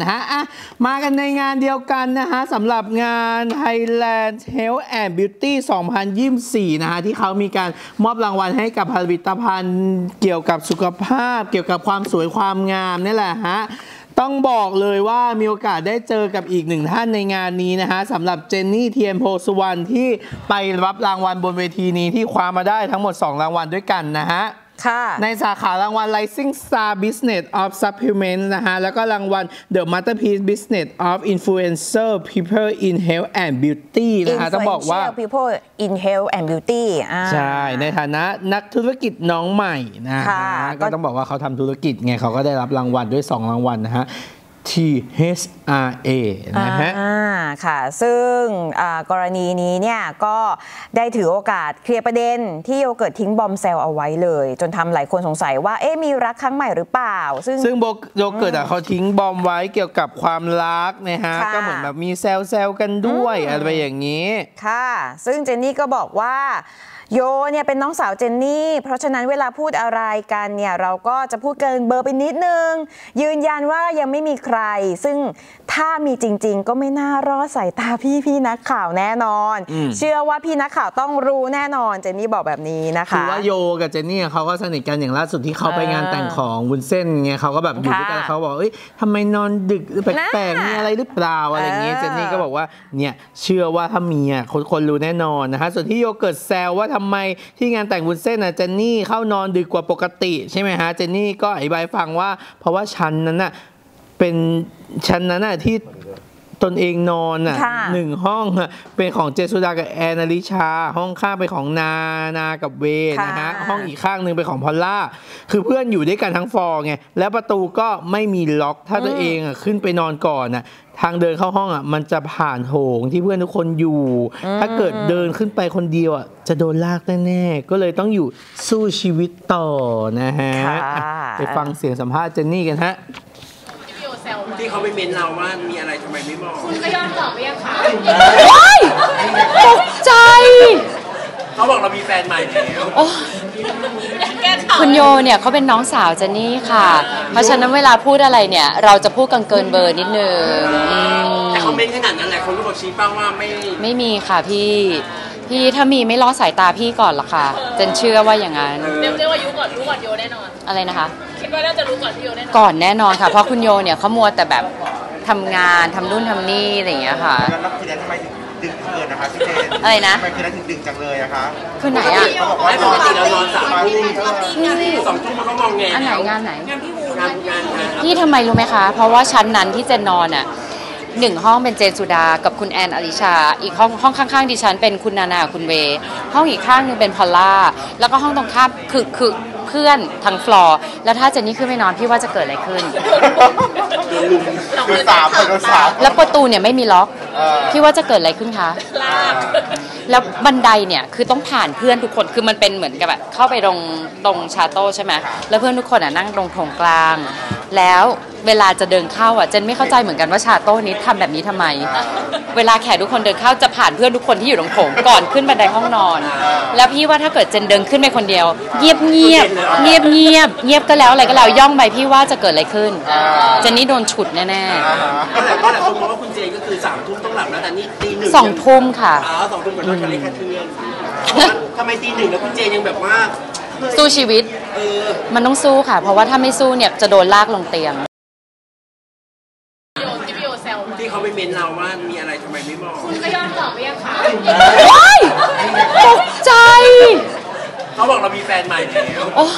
นะฮะมากันในงานเดียวกันนะฮะสำหรับงาน Thailand Health and Beauty 2024 นะฮะที่เขามีการมอบรางวัลให้กับผลิตภัณฑ์เกี่ยวกับสุขภาพเกี่ยวกับความสวยความงามนี่แหละฮะต้องบอกเลยว่ามีโอกาสได้เจอกับอีกหนึ่งท่านในงานนี้นะฮะสำหรับเจนนี่เทียนโพสุวรรณที่ไปรับรางวัลบนเวทีนี้ที่คว้ามาได้ทั้งหมด2รางวัลด้วยกันนะฮะในสาขารางวัล Rising Star Business of Supplement นะฮะแล้วก็รางวัล The Masterpiece Business of Influencer People in Health and Beauty นะฮะต้องบอกว่า Influencer People in Health and Beauty ใช่ในฐานะนักธุรกิจน้องใหม่นะฮะก็ต้องบอกว่าเขาทำธุรกิจไงเขาก็ได้รับรางวัลด้วย2รางวัล นะฮะ T H R A นะฮะค่ะซึ่งกรณีนี้เนี่ยก็ได้ถือโอกาสเคลียร์ประเด็นที่โยเกิร์ตทิ้งบอมเซลเอาไว้เลยจนทำหลายคนสงสัยว่าเอ๊ะมีรักครั้งใหม่หรือเปล่าซึ่งโยเกิร์ตเขาทิ้งบอมไว้เกี่ยวกับความรักนะฮะก็เหมือนแบบมีเซลกันด้วยอะไรอย่างนี้ค่ะซึ่งเจนนี่ก็บอกว่าโยเนี่ยเป็นน้องสาวเจนนี่เพราะฉะนั้นเวลาพูดอะไรกันเนี่ยเราก็จะพูดเกินเบอร์ไปนิดนึงยืนยันว่ายังไม่มีใครซึ่งถ้ามีจริงๆก็ไม่น่ารอดสายตาพี่นักข่าวแน่นอนเชื่อว่าพี่นักข่าวต้องรู้แน่นอนเจนนี่บอกแบบนี้นะคะคือว่าโยกับเจนนี่เขาก็สนิทกันอย่างล่าสุดที่เขาไปงานแต่งของวุ้นเส้นไงเขาก็แบบอยู่ด้วยกันเขาบอกเอ้ยทำไมนอนดึกแปลกๆมีอะไรหรือเปล่าอะไรอย่างนี้เจนนี่ก็บอกว่าเนี่ยเชื่อว่าถ้ามีคนรู้แน่นอนนะคะส่วนที่โยเกิร์ตแซวว่าทำไมที่งานแต่งวุ้นเส้นเจนนี่เข้านอนดึกกว่าปกติใช่ไหมฮะเจนนี่ก็อธิบายฟังว่าเพราะว่าชั้นนั้นน่ะเป็นชั้นนั้นน่ะที่ตนเองนอนหนึ่งห้องเป็นของเจสุดากับแอนนาลิชาห้องข้างเป็นของนากับเวนะฮะห้องอีกข้างหนึ่งเป็นของพอลล่าคือเพื่อนอยู่ด้วยกันทั้งฟอร์ไงแล้วประตูก็ไม่มีล็อกถ้าตัวเองขึ้นไปนอนก่อนทางเดินเข้าห้องมันจะผ่านโถงที่เพื่อนทุกคนอยู่ถ้าเกิดเดินขึ้นไปคนเดียวจะโดนลากแน่ๆก็เลยต้องอยู่สู้ชีวิตต่อนะฮะไปฟังเสียงสัมภาษณ์เจนนี่กันฮะที่เขาไปเม้นเราว่ามีอะไรทำไมไม่บอกคุณก็ยอมตอบไปยังคะว้ายตกใจเขาบอกเรามีแฟนใหม่แล้วคุณโยเนี่ยเขาเป็นน้องสาวเจนนี่ค่ะเพราะฉะนั้นเวลาพูดอะไรเนี่ยเราจะพูดกันเกินเบอร์นิดนึงแต่เขาเม้นขนาดนั้นแหละคนรู้บอกชี้เป้าว่าไม่มีค่ะพี่ถ้ามีไม่ล้อสายตาพี่ก่อนหรอกค่ะเจนเชื่อว่าอย่างนั้นเดี๋ยวเรียกว่ายุก่อนรู้ก่อนโยแน่นอนอะไรนะคะคิดว่าน่าจะรู้ก่อนพี่โยแน่นอนก่อนแน่นอนค่ะเพราะคุณโยเนี่ยเขามัวแต่แบบทำงานทำนู่นทำนี่อะไรอย่างเงี้ยค่ะแล้วพี่แดนทำไมถึงดึงเกินนะคะพี่เจนอะไรนะทำไมพี่แดนถึงดึงจังเลยอะคะคือไหนอะเขาบอกว่าปกติเรานอนสามทุ่มสองทุ่มมันก็มองแง่อันไหนงานไหนงานพี่วูงานที่ทำไมรู้ไหมคะเพราะว่าชั้นนั้นที่เจนนอนอะหนึ่งห้องเป็นเจนสุดากับคุณแอนอลิชาอีกห้องข้างๆดิฉันเป็นคุณนานาคุณเวห้องอีกข้างนึงเป็นพอลล่าแล้วก็ห้องตรงข้ามคือเพื่อนทางฟลอร์แล้วถ้าเจนนี่ขึ้นไม่นอนพี่ว่าจะเกิดอะไรขึ้นแล้วประตูเนี่ยไม่มีล็อกพี่ว่าจะเกิดอะไรขึ้นคะแล้วบันไดเนี่ยคือต้องผ่านเพื่อนทุกคนคือมันเป็นเหมือนกับแบบเข้าไปตรงชาโต้ใช่ไหมแล้วเพื่อนทุกคนนั่งตรงโถงกลางแล้วเวลาจะเดินเข้าเจนไม่เข้าใจเหมือนกันว่าชาโต้นี้ทำแบบนี้ทำไมเวลาแขกทุกคนเดินเข้าจะผ่านเพื่อนทุกคนที่อยู่ตรงโถงก่อนขึ้นบันไดห้องนอนแล้วพี่ว่าถ้าเกิดเจนเดินขึ้นไปคนเดียวเงียบก็แล้วอะไรก็แล้วย่องไปพี่ว่าจะเกิดอะไรขึ้นเจนนี่โดนฉุดแน่ๆแต่ผมมองว่าคุณเจนก็คือสามทุ่มต้องหลับแล้วแต่นี่ตีหนึ่งสองทุ่มค่ะสองทุ่มกับการเล่นแคทเธอรีนทำไมตีหนึ่งแล้วคุณเจนยังแบบว่าสู้ชีวิตมันต้องสู้ค่ะเพราะว่าถ้าไม่สู้เนี่ยจะโดนลากลงเตียงที่เขาไปเม้นเราว่ามีอะไรทำไมไม่บอกคุณก็ยอมตอบไปยังคะว้ายตกใจเขาบอกเรามีแฟนใหม่แล้ว